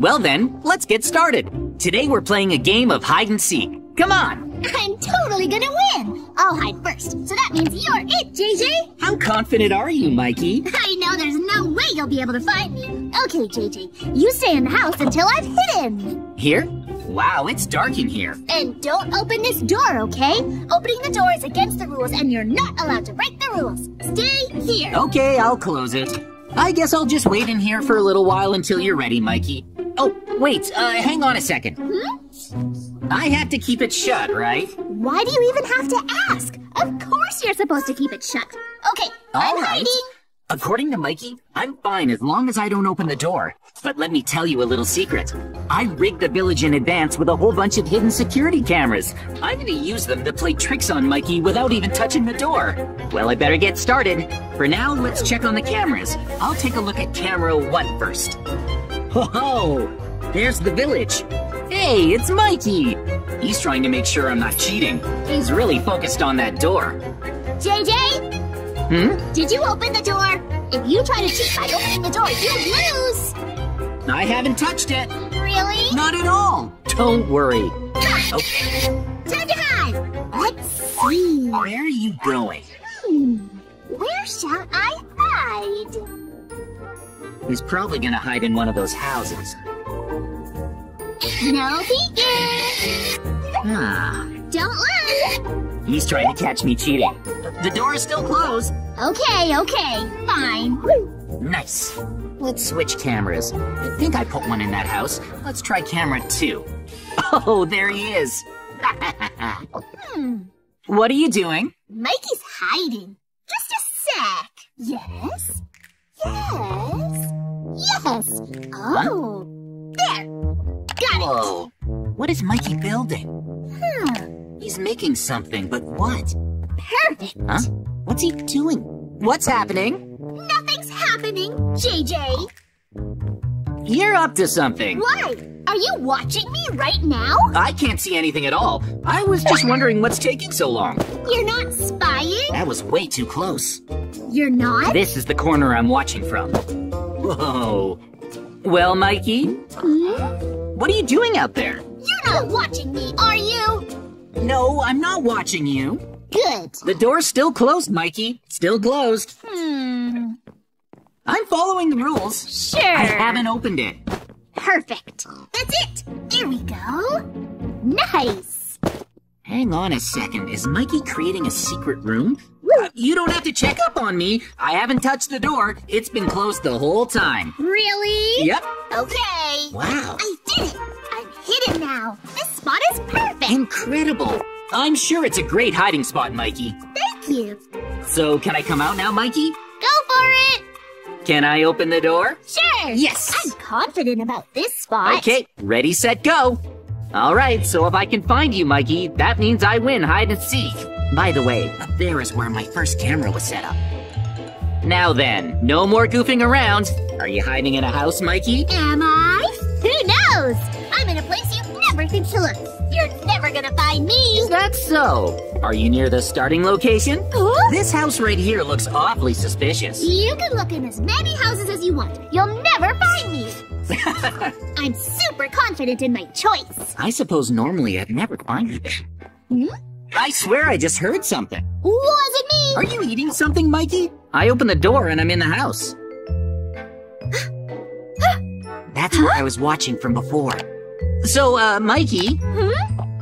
Well then, let's get started. Today we're playing a game of hide and seek. Come on! I'm totally gonna win! I'll hide first, so that means you're it, JJ! How confident are you, Mikey? I know there's no way you'll be able to find me. Okay, JJ, you stay in the house until I've hidden. Here? Wow, it's dark in here. And don't open this door, okay? Opening the door is against the rules, and you're not allowed to break the rules. Stay here. Okay, I'll close it. I guess I'll just wait in here for a little while until you're ready, Mikey. Oh, wait, hang on a second. I have to keep it shut, right? Why do you even have to ask? Of course you're supposed to keep it shut. Okay, I'm hiding. According to Mikey, I'm fine as long as I don't open the door. But let me tell you a little secret. I rigged the village in advance with a whole bunch of hidden security cameras. I'm gonna use them to play tricks on Mikey without even touching the door. Well, I better get started. For now, let's check on the cameras. I'll take a look at camera 1 first. Ho-ho! There's the village. Hey, it's Mikey! He's trying to make sure I'm not cheating. He's really focused on that door. JJ? Hmm? Did you open the door? If you try to cheat by opening the door, you lose! I haven't touched it. Really? Not at all. Don't worry. Okay. Time to hide! Let's see. Where are you going? Where shall I hide? He's probably gonna hide in one of those houses. No peeking! Don't look! He's trying to catch me cheating. The door is still closed. Okay, okay, fine. Nice. Let's switch cameras. I think I put one in that house. Let's try camera 2. Oh, there he is. What are you doing? Mikey's hiding. Just a sec. Yes? Yes? Yes! Oh! Huh? There! Whoa! What is Mikey building? He's making something, but what? Perfect! Huh? What's he doing? What's happening? Nothing's happening, JJ! You're up to something! What? Are you watching me right now? I can't see anything at all. I was just wondering what's taking so long. You're not spying? That was way too close. You're not? This is the corner I'm watching from. Whoa! Well, Mikey? What are you doing out there? You're not watching me, are you? No, I'm not watching you. Good. The door's still closed, Mikey. Still closed. I'm following the rules. Sure. I haven't opened it. Perfect. That's it. There we go. Nice. Hang on a second. Is Mikey creating a secret room? You don't have to check up on me. I haven't touched the door. It's been closed the whole time. Really? Yep. Okay. Wow. I did it. I'm hidden now. This spot is perfect. Incredible. I'm sure it's a great hiding spot, Mikey. Thank you. So can I come out now, Mikey? Go for it. Can I open the door? Sure. Yes. I'm confident about this spot. Okay. Ready, set, go. All right. So if I can find you, Mikey, that means I win hide and seek. By the way, up there is where my first camera was set up. Now then, no more goofing around. Are you hiding in a house, Mikey? Am I? Who knows? I'm in a place you never think to look. You're never gonna find me. That's so. Are you near the starting location? Huh? This house right here looks awfully suspicious. You can look in as many houses as you want. You'll never find me. I'm super confident in my choice. I suppose normally I'd never find you there. I swear I just heard something. Wasn't me! Are you eating something, Mikey? I opened the door and I'm in the house. That's where I was watching from before. So, Mikey,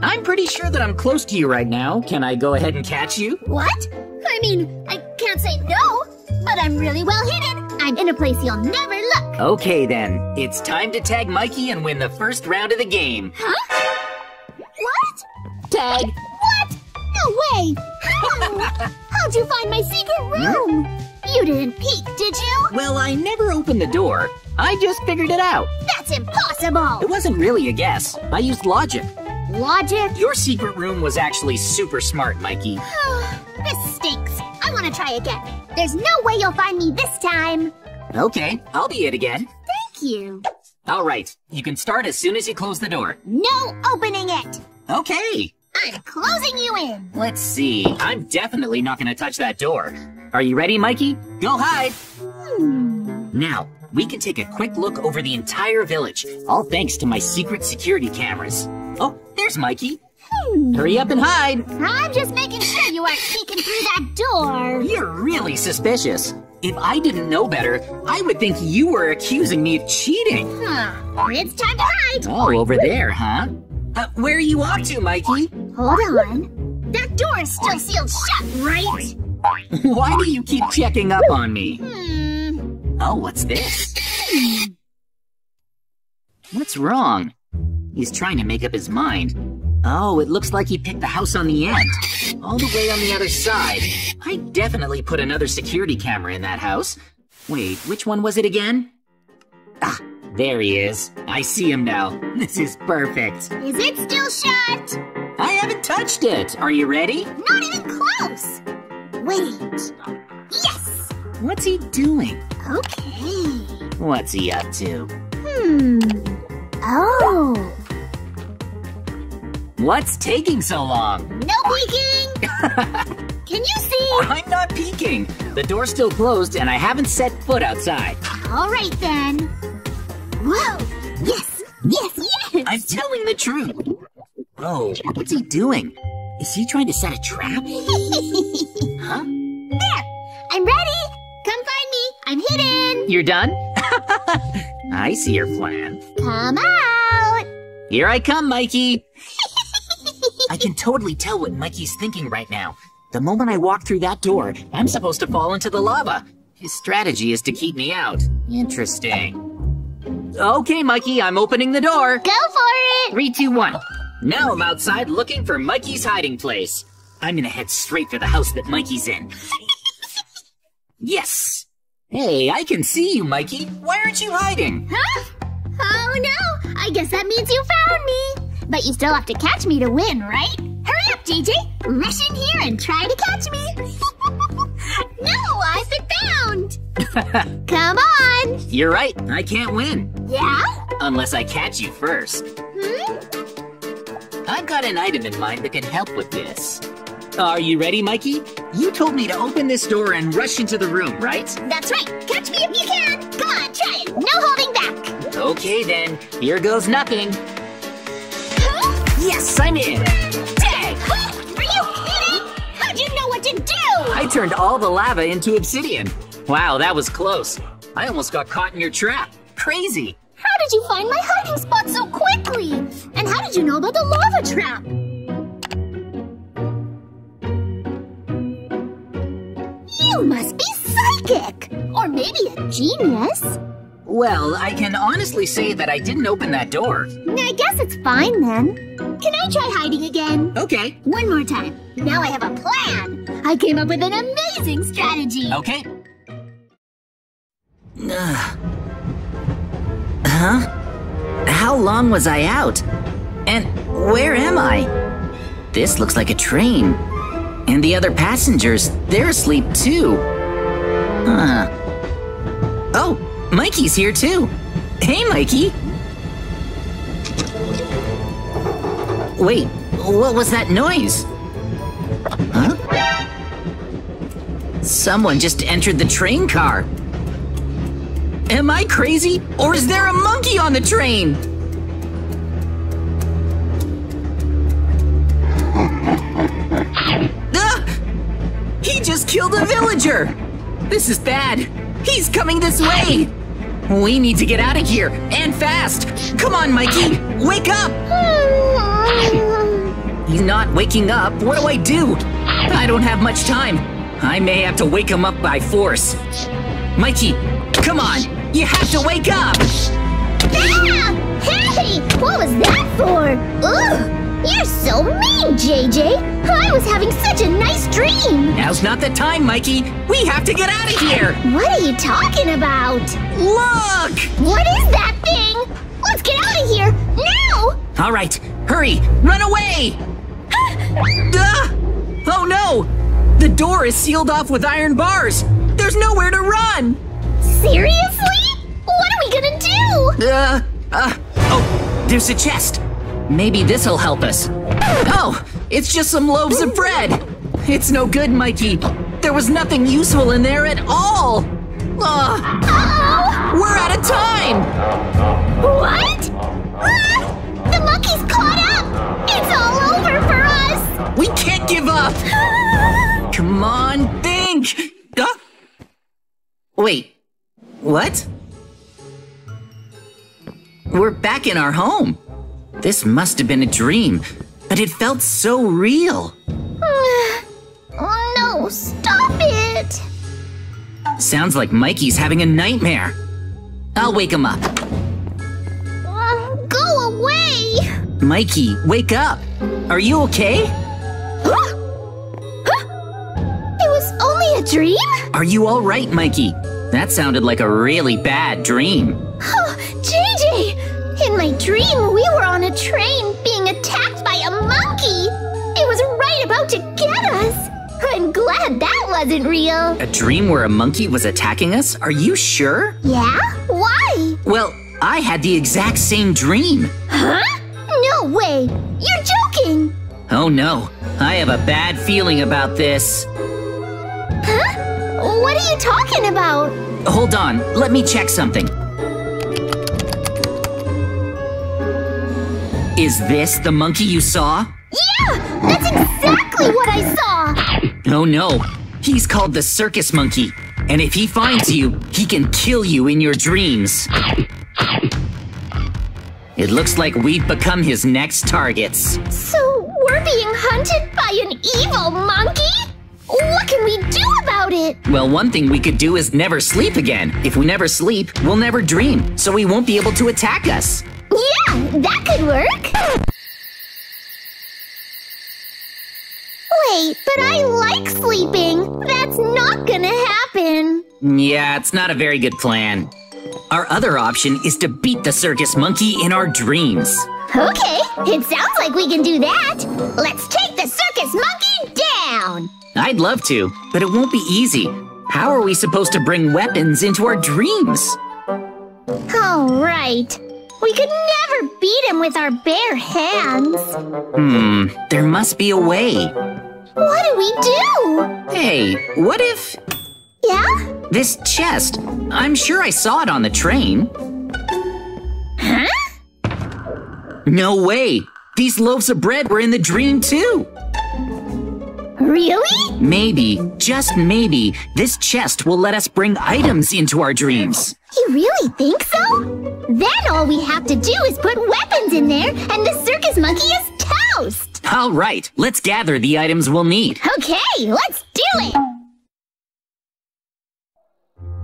I'm pretty sure that I'm close to you right now. Can I go ahead and catch you? What? I mean, I can't say no, but I'm really well hidden. I'm in a place you'll never look. Okay, then. It's time to tag Mikey and win the first round of the game. Huh? What? Tag. What? No way! How? How'd you find my secret room? You didn't peek, did you? Well, I never opened the door. I just figured it out. That's impossible! It wasn't really a guess. I used logic. Logic? Your secret room was actually super smart, Mikey. This stinks. I want to try again. There's no way you'll find me this time. Okay, I'll be it again. Thank you. All right, you can start as soon as you close the door. No opening it! Okay. I'm closing you in. Let's see. I'm definitely not going to touch that door. Are you ready, Mikey? Go hide. Now, we can take a quick look over the entire village, all thanks to my secret security cameras. Oh, there's Mikey. Hurry up and hide. I'm just making sure you aren't peeking through that door. You're really suspicious. If I didn't know better, I would think you were accusing me of cheating. Huh. It's time to hide. Oh, over there, huh? Where are you off to, Mikey? Hold on. That door is still sealed shut, right? Why do you keep checking up on me? Oh, what's this? What's wrong? He's trying to make up his mind. Oh, it looks like he picked the house on the end. All the way on the other side. I definitely put another security camera in that house. Wait, which one was it again? Ah, there he is. I see him now. This is perfect. Is it still shut? I haven't touched it. Are you ready? Not even close. Wait. Yes! What's he doing? Okay. What's he up to? Oh. What's taking so long? No peeking! Can you see? I'm not peeking. The door's still closed and I haven't set foot outside. All right then. Whoa! Yes! Yes! Yes! I'm telling the truth. Oh, what's he doing? Is he trying to set a trap? Huh? There! I'm ready! Come find me! I'm hidden! You're done? I see your plan. Come out! Here I come, Mikey! I can totally tell what Mikey's thinking right now. The moment I walk through that door, I'm supposed to fall into the lava. His strategy is to keep me out. Interesting. Okay, Mikey, I'm opening the door. Go for it! 3, 2, 1. Now I'm outside looking for Mikey's hiding place. I'm gonna head straight for the house that Mikey's in. Yes! Hey, I can see you, Mikey. Why aren't you hiding? Huh? Oh no, I guess that means you found me. But you still have to catch me to win, right? Hurry up, JJ! Rush in here and try to catch me! No, I've been found! Come on! You're right, I can't win. Yeah? Unless I catch you first. I've got an item in mind that can help with this. Are you ready, Mikey? You told me to open this door and rush into the room, right? That's right! Catch me if you can! Come on, try it! No holding back! Okay then, here goes nothing. Yes, I'm in! Tag! Are you kidding? How'd you know what to do? I turned all the lava into obsidian. Wow, that was close. I almost got caught in your trap. Crazy! How did you find my hiding spot so quickly? And how did you know about the lava trap? You must be psychic! Or maybe a genius. Well, I can honestly say that I didn't open that door. I guess it's fine then. Can I try hiding again? Okay. One more time. Now I have a plan. I came up with an amazing strategy. Okay. Huh? How long was I out? And where am I? This looks like a train. And the other passengers, they're asleep too. Oh, Mikey's here too. Hey, Mikey. Wait, what was that noise? Huh? Someone just entered the train car. Am I crazy, or is there a monkey on the train? He just killed a villager! This is bad. He's coming this way! We need to get out of here, and fast! Come on, Mikey, wake up! He's not waking up. What do? I don't have much time. I may have to wake him up by force. Mikey, come on! You have to wake up! Ah! Hey! What was that for? Ugh! You're so mean, JJ! I was having such a nice dream! Now's not the time, Mikey! We have to get out of here! What are you talking about? Look! What is that thing? Let's get out of here! Now! All right, hurry! Run away! Oh no! The door is sealed off with iron bars! There's nowhere to run! Seriously? What are we gonna do? Oh, there's a chest. Maybe this'll help us. Oh, it's just some loaves of bread. It's no good, Mikey. There was nothing useful in there at all. Uh-oh. We're out of time! What? Ah! The monkey's caught up! It's all over for us! We can't give up! Come on, think! Wait, what? We're back in our home. This must have been a dream, but it felt so real. Oh no, stop it! Sounds like Mikey's having a nightmare. I'll wake him up. Go away! Mikey, wake up! Are you okay? Huh? Huh? It was only a dream? Are you all right, Mikey? That sounded like a really bad dream. Oh, JJ! In my dream, we were on a train being attacked by a monkey! It was right about to get us! I'm glad that wasn't real. A dream where a monkey was attacking us? Are you sure? Yeah? Why? Well, I had the exact same dream. Huh? No way! You're joking! Oh no, I have a bad feeling about this. Huh? What are you talking about? Hold on, let me check something. Is this the monkey you saw? Yeah! That's exactly what I saw! Oh no, he's called the circus monkey. And if he finds you, he can kill you in your dreams. It looks like we've become his next targets. So we're being hunted by an evil monkey? What can we do about it? Well, one thing we could do is never sleep again. If we never sleep, we'll never dream, so he won't be able to attack us. Yeah, that could work. Wait, but I like sleeping. That's not gonna happen. Yeah, it's not a very good plan. Our other option is to beat the circus monkey in our dreams. Okay, it sounds like we can do that. Let's take the circus monkey down! I'd love to, but it won't be easy. How are we supposed to bring weapons into our dreams? All right. We could never beat him with our bare hands. There must be a way. What do we do? Hey, what if... Yeah? This chest. I'm sure I saw it on the train. Huh? No way. These loaves of bread were in the dream too. Really? Maybe, just maybe, this chest will let us bring items into our dreams. You really think so? Then all we have to do is put weapons in there and the circus monkey is toast! All right, let's gather the items we'll need. Okay, let's do it!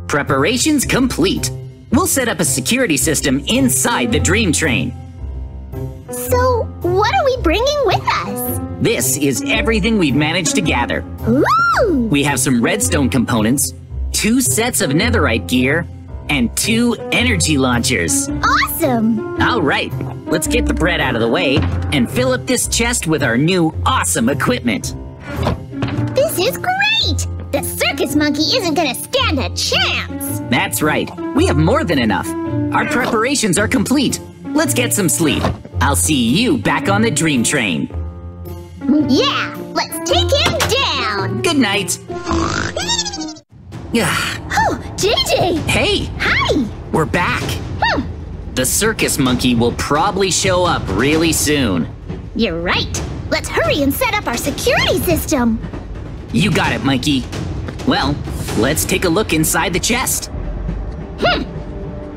Preparations complete. We'll set up a security system inside the dream train. So, what are we bringing with us? This is everything we've managed to gather. Ooh! We have some redstone components, 2 sets of netherite gear, and 2 energy launchers. Awesome! All right, let's get the bread out of the way and fill up this chest with our new awesome equipment. This is great! The circus monkey isn't gonna stand a chance! That's right, we have more than enough. Our preparations are complete. Let's get some sleep. I'll see you back on the dream train. Yeah, let's take him down. Good night. Oh, JJ. Hey. Hi. We're back. The circus monkey will probably show up really soon. You're right. Let's hurry and set up our security system. You got it, Mikey. Well, let's take a look inside the chest.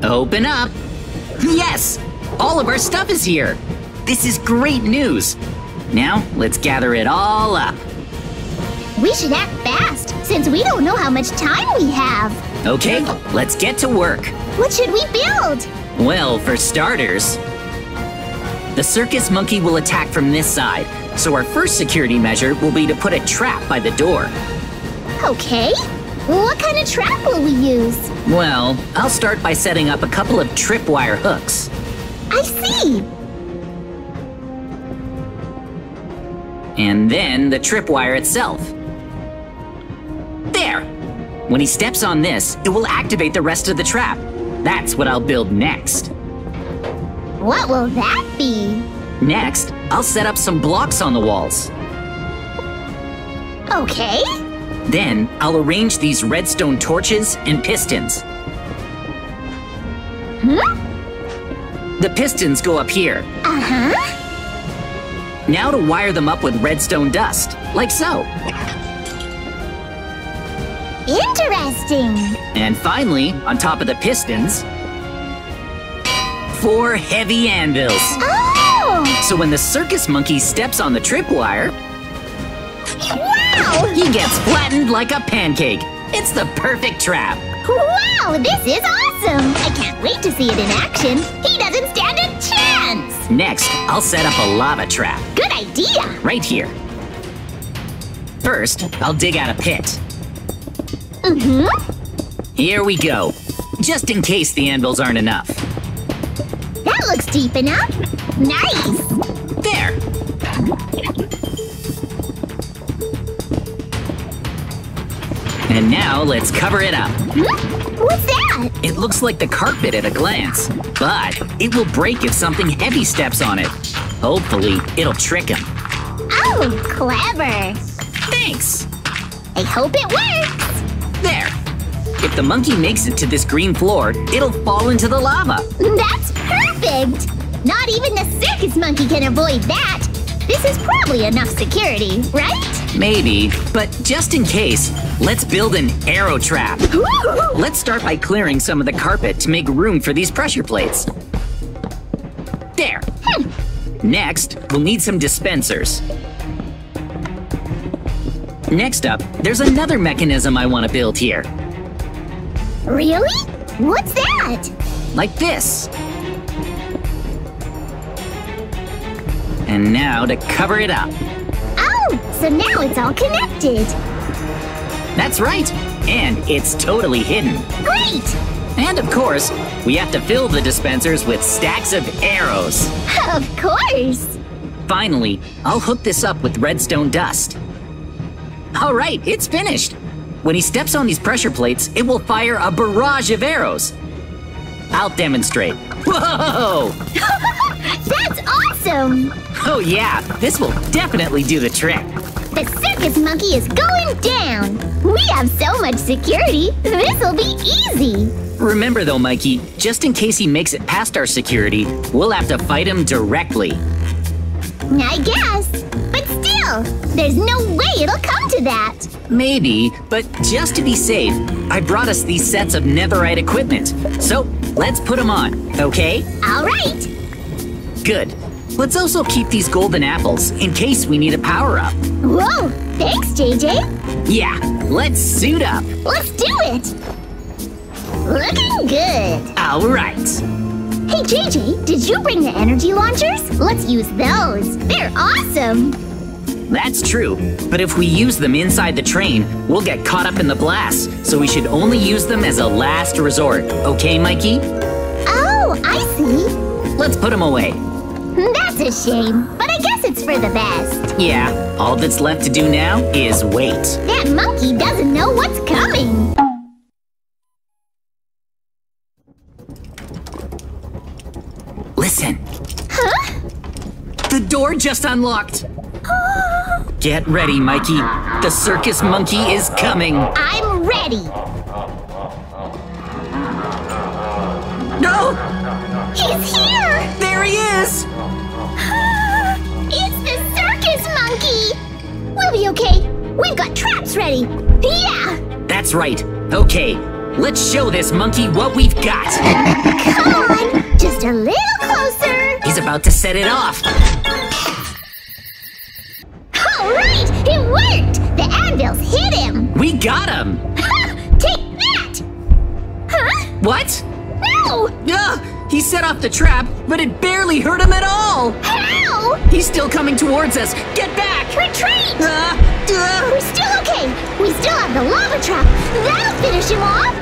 Open up. Yes! All of our stuff is here! This is great news! Now, let's gather it all up. We should act fast, since we don't know how much time we have. Okay, let's get to work. What should we build? Well, for starters, the circus monkey will attack from this side, so our first security measure will be to put a trap by the door. Okay. What kind of trap will we use? Well, I'll start by setting up a couple of tripwire hooks. I see! And then the tripwire itself. There! When he steps on this, it will activate the rest of the trap. That's what I'll build next. What will that be? Next, I'll set up some blocks on the walls. Okay. Then, I'll arrange these redstone torches and pistons. The pistons go up here. Now to wire them up with redstone dust, like so. Interesting. And finally, on top of the pistons, 4 heavy anvils. Oh! So when the circus monkey steps on the tripwire, wow! He gets flattened like a pancake. It's the perfect trap. Wow, this is awesome! I can't wait to see it in action. He doesn't stand a chance. Next, I'll set up a lava trap. Good idea. Right here. First, I'll dig out a pit. Here we go. Just in case the anvils aren't enough. That looks deep enough. Nice. There. And now let's cover it up. What's that? It looks like the carpet at a glance, but it will break if something heavy steps on it. Hopefully, it'll trick him. Oh, clever. Thanks. I hope it works. There! If the monkey makes it to this green floor, it'll fall into the lava! That's perfect! Not even the circus monkey can avoid that! This is probably enough security, right? Maybe, but just in case, let's build an arrow trap! Ooh. Let's start by clearing some of the carpet to make room for these pressure plates. There! Next, we'll need some dispensers. Next up, there's another mechanism I want to build here. Really? What's that? Like this. And now to cover it up. Oh, so now it's all connected. That's right. And it's totally hidden. Great! And of course, we have to fill the dispensers with stacks of arrows. Of course! Finally, I'll hook this up with redstone dust. All right, it's finished. When he steps on these pressure plates, it will fire a barrage of arrows. I'll demonstrate. Whoa! That's awesome! Oh yeah, this will definitely do the trick. The circus monkey is going down. We have so much security, this'll be easy. Remember though, Mikey, just in case he makes it past our security, we'll have to fight him directly. I guess. There's no way it'll come to that! Maybe, but just to be safe, I brought us these sets of Netherite equipment. So, let's put them on, okay? Alright! Good. Let's also keep these golden apples in case we need a power-up. Whoa! Thanks, JJ! Yeah, let's suit up! Let's do it! Looking good! Alright! Hey, JJ, did you bring the energy launchers? Let's use those! They're awesome! That's true, but if we use them inside the train, we'll get caught up in the blast, so we should only use them as a last resort. Okay, Mikey? Oh, I see. Let's put them away. That's a shame, but I guess it's for the best. Yeah, all that's left to do now is wait. That monkey doesn't know what's coming. Listen. Huh? The door just unlocked. Get ready, Mikey. The circus monkey is coming. I'm ready. No! He's here! There he is! It's the circus monkey! We'll be okay. We've got traps ready. Yeah! That's right. Okay, let's show this monkey what we've got. Come on! Just a little closer. He's about to set it off. Right! It worked! The anvils hit him! We got him! Take that! Huh? What? No! He set off the trap, but it barely hurt him at all! How? He's still coming towards us! Get back! Retreat! We're still okay! We still have the lava trap! That'll finish him off!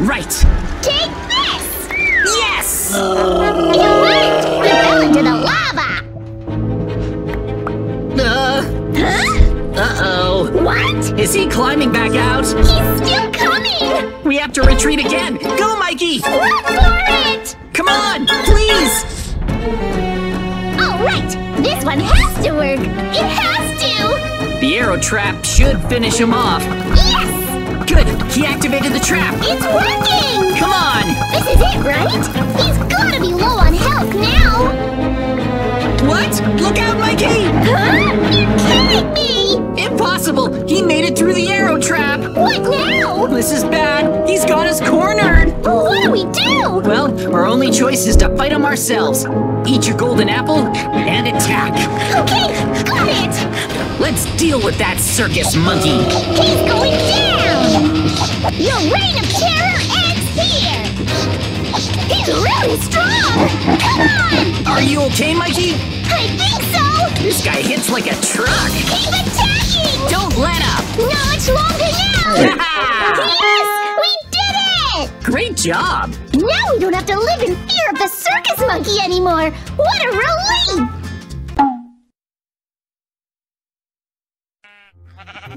Right! Take this! Yes! It worked! We fell into the lava! Uh-oh. What? Is he climbing back out? He's still coming! We have to retreat again. Go, Mikey! Look for it! Come on, please! Alright, this one has to work. It has to! The arrow trap should finish him off. Yes! Good, he activated the trap. It's working! Come on! This is it, right? He's gotta be low on health now. What? Look out, Mikey! Huh? You're kidding me! Impossible! He made it through the arrow trap! What now? This is bad. He's got us cornered. Well, what do we do? Well, our only choice is to fight him ourselves. Eat your golden apple and attack. Okay, got it! Let's deal with that circus monkey. He's going down! Your reign of terror ends here! He's really strong! Come on! Are you okay, Mikey? I think so! This guy hits like a truck! Keep attacking! Don't let up! Not much longer now! Yes! We did it! Great job! Now we don't have to live in fear of the circus monkey anymore! What a relief!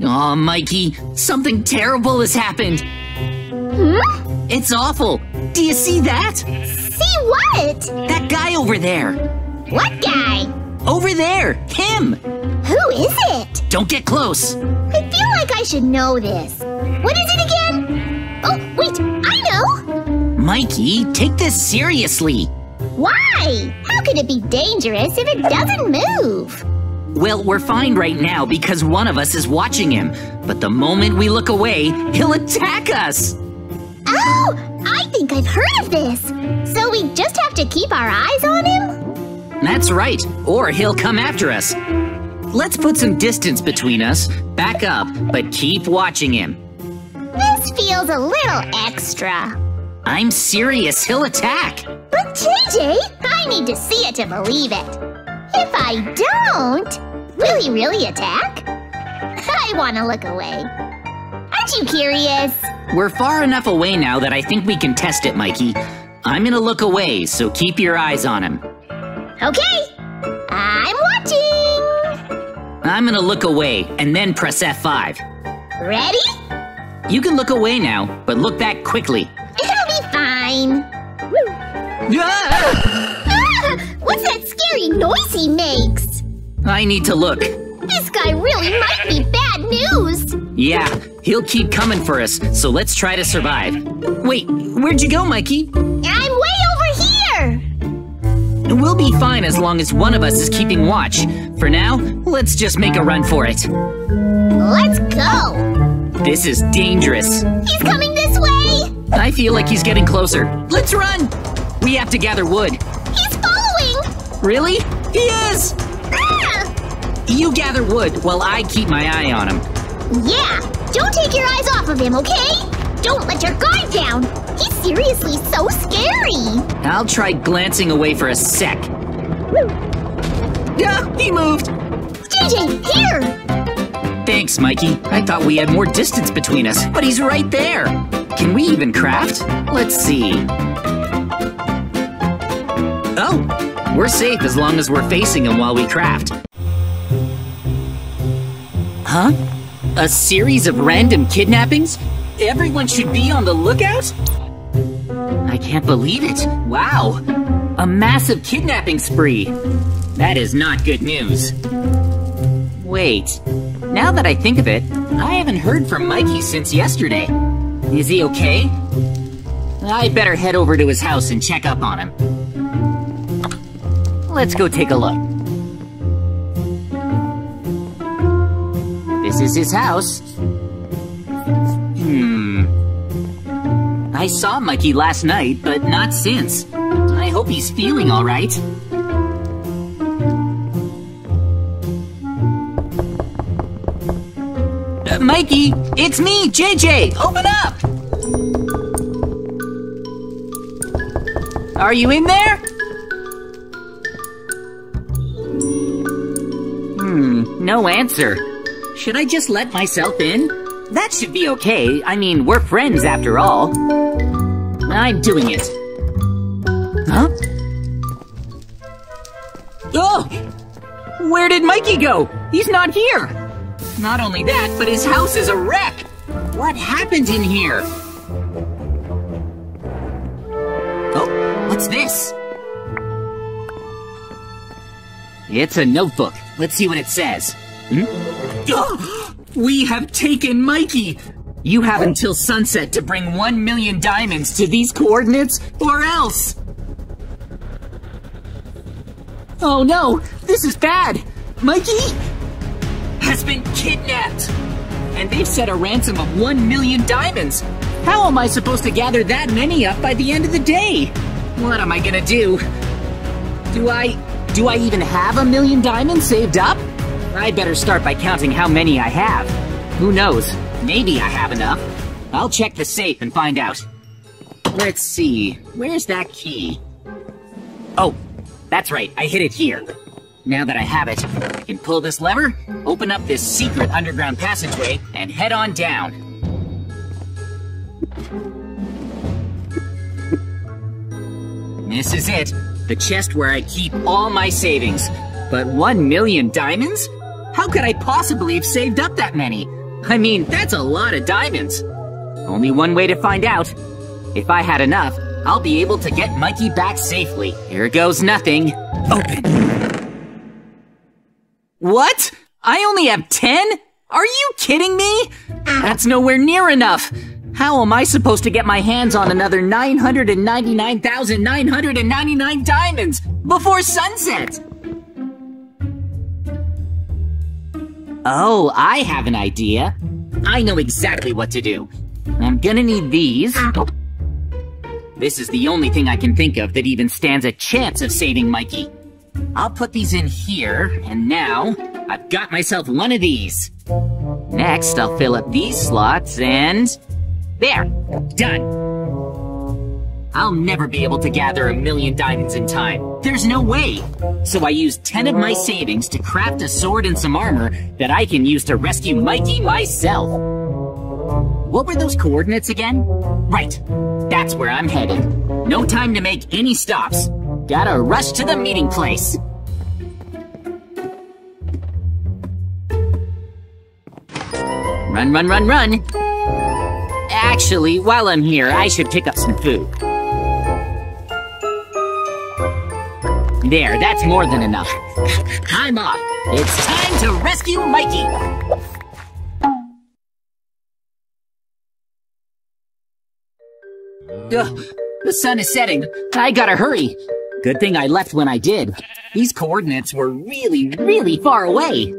Aw, oh, Mikey, something terrible has happened! Huh? It's awful! Do you see that? See what? That guy over there! What guy? Over there! Him! Who is it? Don't get close! I feel like I should know this. What is it again? Oh, wait! I know! Mikey, take this seriously! Why? How could it be dangerous if it doesn't move? Well, we're fine right now because one of us is watching him. But the moment we look away, he'll attack us! Oh! I think I've heard of this! So we just have to keep our eyes on him? That's right, or he'll come after us. Let's put some distance between us, back up, but keep watching him. This feels a little extra. I'm serious, he'll attack! But JJ, I need to see it to believe it. If I don't, will he really attack? I want to look away. Aren't you curious? We're far enough away now that I think we can test it, Mikey. I'm gonna look away, so keep your eyes on him. Okay! I'm watching! I'm gonna look away, and then press F5. Ready? You can look away now, but look back quickly. It'll be fine. Ah! Ah! What's that scary noise he makes? I need to look. This guy really might be bad news! Yeah, he'll keep coming for us, so let's try to survive. Wait, where'd you go, Mikey? I'm way over here! We'll be fine as long as one of us is keeping watch. For now, let's just make a run for it. Let's go! This is dangerous. He's coming this way! I feel like he's getting closer. Let's run! We have to gather wood. He's following! Really? He is! You gather wood while I keep my eye on him. Yeah! Don't take your eyes off of him, okay? Don't let your guard down! He's seriously so scary! I'll try glancing away for a sec. Ah, he moved! JJ, here! Thanks, Mikey. I thought we had more distance between us, but he's right there! Can we even craft? Let's see. Oh! We're safe as long as we're facing him while we craft. Huh? A series of random kidnappings? Everyone should be on the lookout? I can't believe it. Wow. A massive kidnapping spree. That is not good news. Wait. Now that I think of it, I haven't heard from Mikey since yesterday. Is he okay? I'd better head over to his house and check up on him. Let's go take a look. This is his house. I saw Mikey last night, but not since. I hope he's feeling all right. Mikey, it's me, JJ! Open up! Are you in there? No answer. Should I just let myself in? That should be okay. I mean, we're friends after all. I'm doing it. Huh? Oh! Where did Mikey go? He's not here! Not only that, but his house is a wreck! What happened in here? Oh, what's this? It's a notebook. Let's see what it says. We have taken Mikey! You have until sunset to bring 1,000,000 diamonds to these coordinates, or else! Oh no, this is bad. Mikey has been kidnapped. And they've set a ransom of 1,000,000 diamonds. How am I supposed to gather that many up by the end of the day? What am I gonna do? Do I even have 1,000,000 diamonds saved up? I better start by counting how many I have. Who knows? Maybe I have enough. I'll check the safe and find out. Let's see, where's that key? Oh, that's right, I hid it here. Now that I have it, I can pull this lever, open up this secret underground passageway, and head on down. This is it, the chest where I keep all my savings. But 1,000,000 diamonds? How could I possibly have saved up that many? I mean, that's a lot of diamonds. Only one way to find out. If I had enough, I'll be able to get Mikey back safely. Here goes nothing. Open. What? I only have 10? Are you kidding me? That's nowhere near enough. How am I supposed to get my hands on another 999,999 diamonds before sunset? Oh, I have an idea. I know exactly what to do. I'm gonna need these. This is the only thing I can think of that even stands a chance of saving Mikey. I'll put these in here, and now I've got myself one of these. Next, I'll fill up these slots, and there, done. I'll never be able to gather 1,000,000 diamonds in time. There's no way. So I used 10 of my savings to craft a sword and some armor that I can use to rescue Mikey myself. What were those coordinates again? Right. That's where I'm headed. No time to make any stops. Gotta rush to the meeting place. Run, run, run, run. Actually, while I'm here, I should pick up some food. There, that's more than enough. I'm off. It's time to rescue Mikey. Ugh, the sun is setting. I gotta hurry. Good thing I left when I did. These coordinates were really far away.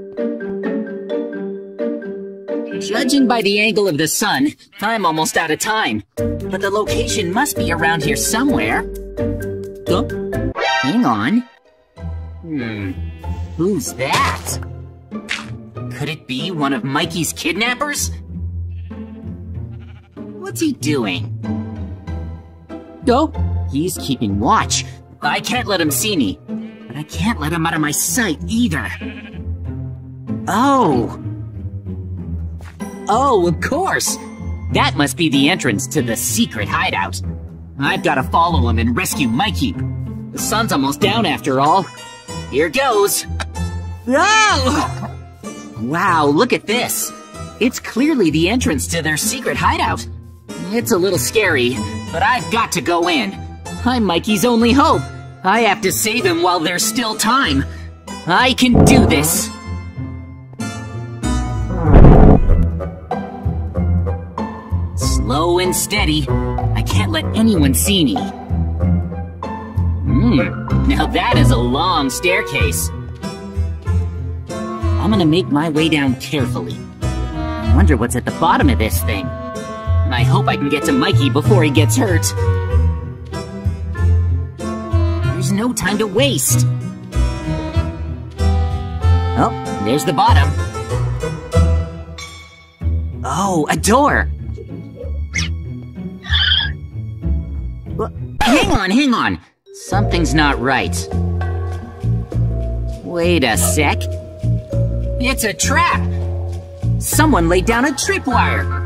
Judging by the angle of the sun, I'm almost out of time. But the location must be around here somewhere. Oh, hang on. Who's that? Could it be one of Mikey's kidnappers? What's he doing? Oh, he's keeping watch. I can't let him see me, but I can't let him out of my sight either. Oh, of course. That must be the entrance to the secret hideout. I've got to follow him and rescue Mikey. The sun's almost down after all. Here goes. Oh! Wow, look at this. It's clearly the entrance to their secret hideout. It's a little scary, but I've got to go in. I'm Mikey's only hope. I have to save him while there's still time. I can do this. Slow and steady. I can't let anyone see me. Now that is a long staircase. I'm gonna make my way down carefully. I wonder what's at the bottom of this thing. I hope I can get to Mikey before he gets hurt. There's no time to waste. Oh, there's the bottom. Oh, a door. Hang on. Something's not right. Wait a sec. It's a trap. Someone laid down a tripwire.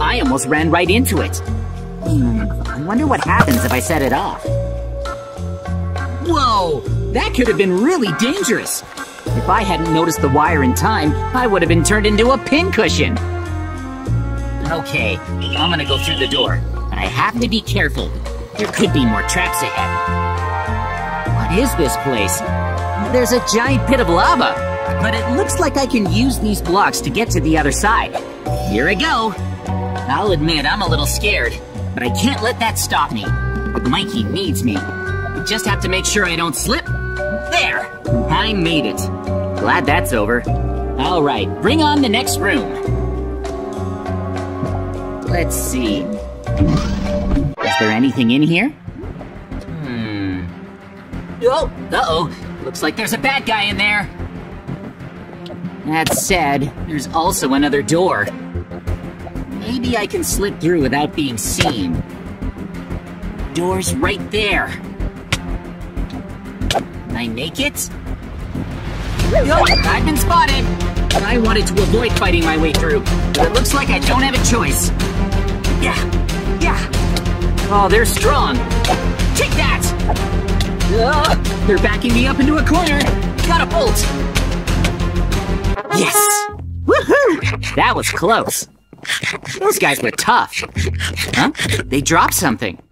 I almost ran right into it. I wonder what happens if I set it off. Whoa! That could have been really dangerous. If I hadn't noticed the wire in time, I would have been turned into a pincushion. Okay, I'm gonna go through the door. But I have to be careful. There could be more traps ahead. What is this place? There's a giant pit of lava. But it looks like I can use these blocks to get to the other side. Here I go. I'll admit I'm a little scared, but I can't let that stop me. Mikey needs me. I just have to make sure I don't slip There! I made it. Glad that's over. Alright, bring on the next room. Let's see. Is there anything in here? Oh, uh-oh. Looks like there's a bad guy in there. That said, there's also another door. Maybe I can slip through without being seen. Door's right there. Can I make it? Nope, I've been spotted. I wanted to avoid fighting my way through, but it looks like I don't have a choice. Yeah. Oh, they're strong. Take that! They're backing me up into a corner. Gotta bolt. Yes! Woohoo! That was close. Those guys were tough. Huh? They dropped something.